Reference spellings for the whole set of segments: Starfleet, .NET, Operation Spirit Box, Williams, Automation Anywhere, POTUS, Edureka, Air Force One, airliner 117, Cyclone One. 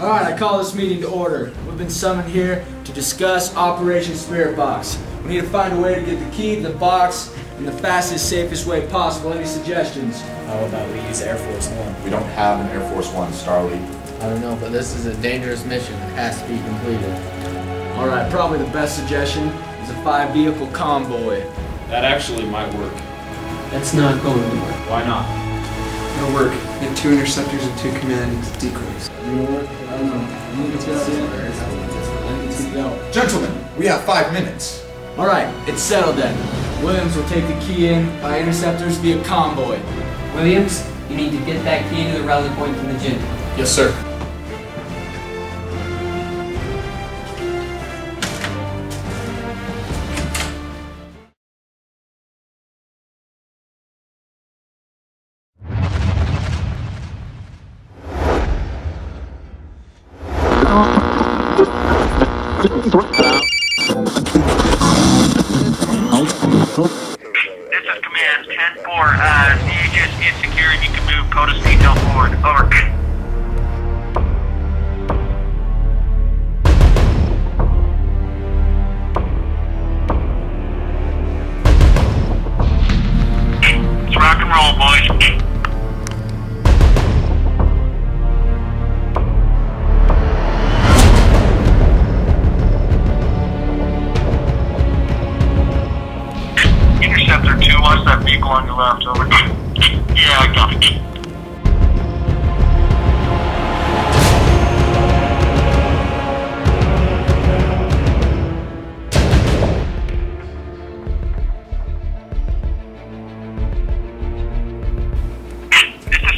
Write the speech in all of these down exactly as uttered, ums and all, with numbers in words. Alright, I call this meeting to order. We've been summoned here to discuss Operation Spirit Box. We need to find a way to get the key to the box in the fastest, safest way possible. Any suggestions? How about we use Air Force One? We don't have an Air Force One, Starfleet. I don't know, but this is a dangerous mission. It has to be completed. Alright, probably the best suggestion is a five-vehicle convoy. That actually might work. That's not going to work. Why not? It'll work. And two interceptors and two command decoys. It'll work. I don't know. Gentlemen, we have five minutes. All right, it's settled then. Williams will take the key in by interceptors via convoy. Williams, you need to get that key to the rally point from the gym. Yes, sir.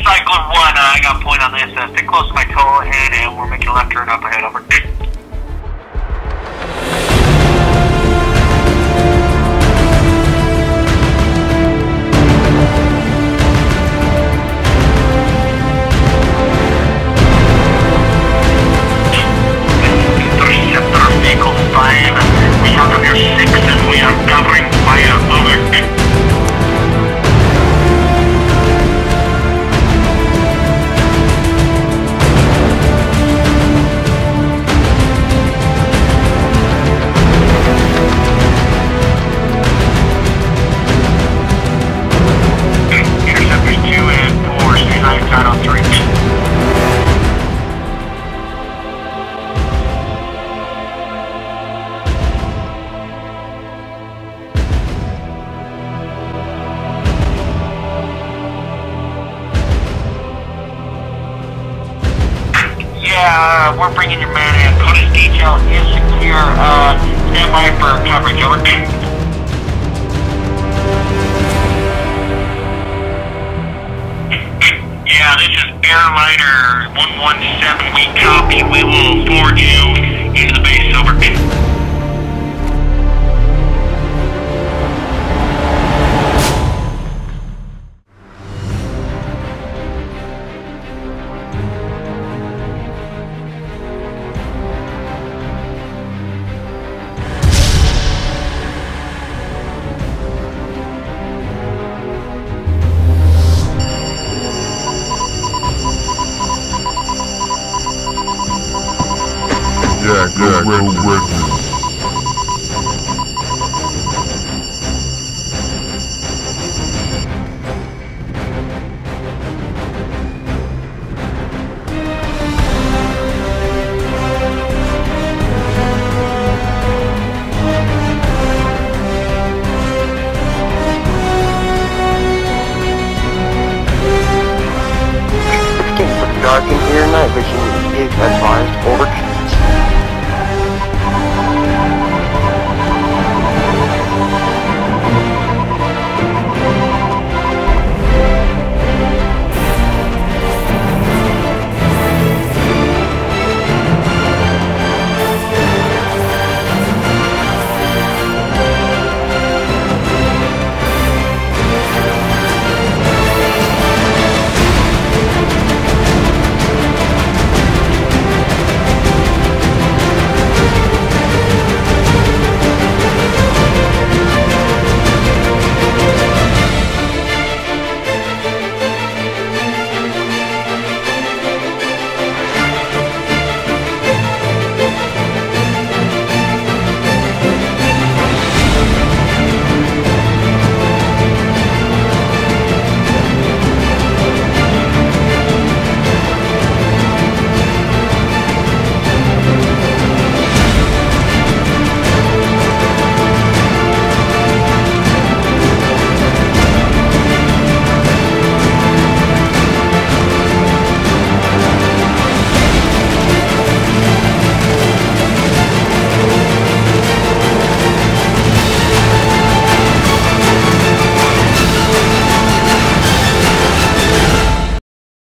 Cyclone One, uh, I got a point on this. Uh, stick close to my tow ahead, and we're making a left turn up ahead. Over. Interceptor vehicle five. We are near six, and we are covering fire. Over. We're bringing your man in. POTUS detail is secure. Uh, stand by for coverage. Over. Yeah, this is airliner one one seven. We copy. We will forward you into the base. Over. Yeah, go, go, go, go, go.